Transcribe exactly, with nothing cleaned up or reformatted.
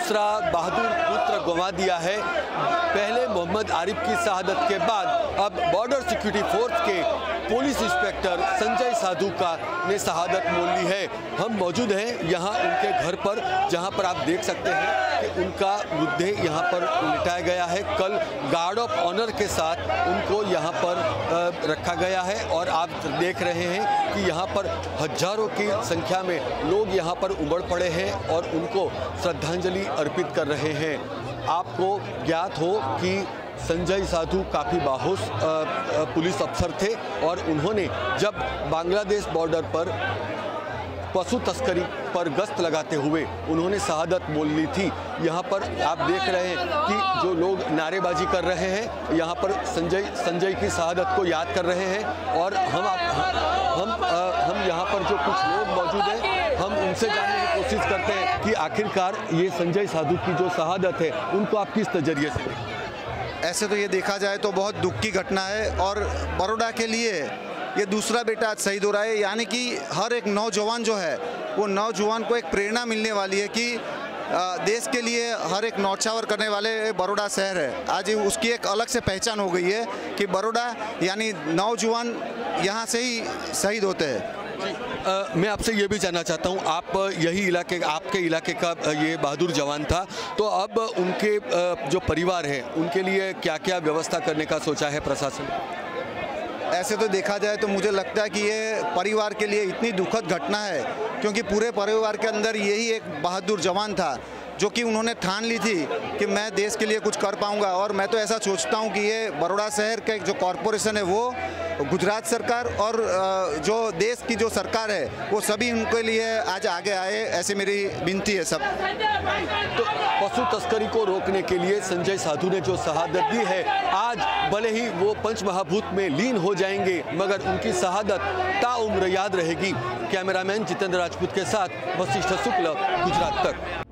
दूसरा बहादुर पुत्र गंवा दिया है। पहले मोहम्मद आरिफ की शहादत के बाद अब बॉर्डर सिक्योरिटी फोर्स के पुलिस इंस्पेक्टर संजय साधु का ने शहादत मोल ली है। हम मौजूद हैं यहाँ उनके घर पर, जहाँ पर आप देख सकते हैं कि उनका मृतदेह यहाँ पर लिटाया गया है। कल गार्ड ऑफ ऑनर के साथ उनको यहाँ पर रखा गया है और आप देख रहे हैं कि यहाँ पर हजारों की संख्या में लोग यहाँ पर उमड़ पड़े हैं और उनको श्रद्धांजलि अर्पित कर रहे हैं। आपको ज्ञात हो कि संजय साधु काफ़ी बाहुस पुलिस अफसर थे और उन्होंने जब बांग्लादेश बॉर्डर पर पशु तस्करी पर गश्त लगाते हुए उन्होंने शहादत मोल ली थी। यहाँ पर आप देख रहे हैं कि जो लोग नारेबाजी कर रहे हैं यहाँ पर संजय संजय की शहादत को याद कर रहे हैं। और हम आप, हम हम यहाँ पर जो कुछ लोग मौजूद हैं हम उनसे जानने की कोशिश करते हैं कि आखिरकार ये संजय साधु की जो शहादत है उनको आप किस नज़रिए से देखें। ऐसे तो ये देखा जाए तो बहुत दुख की घटना है और बड़ौदा के लिए ये दूसरा बेटा आज शहीद हो रहा है, यानी कि हर एक नौजवान जो है वो नौजवान को एक प्रेरणा मिलने वाली है कि देश के लिए हर एक नौछावर करने वाले बड़ौदा शहर है। आज उसकी एक अलग से पहचान हो गई है कि बड़ौदा यानी नौजवान यहाँ से ही शहीद होते हैं। आ, मैं आपसे ये भी जानना चाहता हूँ, आप यही इलाके आपके इलाके का ये बहादुर जवान था, तो अब उनके जो परिवार है उनके लिए क्या क्या व्यवस्था करने का सोचा है प्रशासन? ऐसे तो देखा जाए तो मुझे लगता है कि ये परिवार के लिए इतनी दुखद घटना है क्योंकि पूरे परिवार के अंदर यही एक बहादुर जवान था जो कि उन्होंने ठान ली थी कि मैं देश के लिए कुछ कर पाऊंगा। और मैं तो ऐसा सोचता हूं कि ये बड़ौदा शहर का जो कॉरपोरेशन है वो गुजरात सरकार और जो देश की जो सरकार है वो सभी उनके लिए आज आगे आए, ऐसे मेरी विनती है सब। तो पशु तस्करी को रोकने के लिए संजय साधु ने जो शहादत दी है, आज भले ही वो पंच महाभूत में लीन हो जाएंगे मगर उनकी शहादत ताउम्र याद रहेगी। कैमरामैन जितेंद्र राजपूत के साथ वशिष्ठ शुक्ल, गुजरात तक।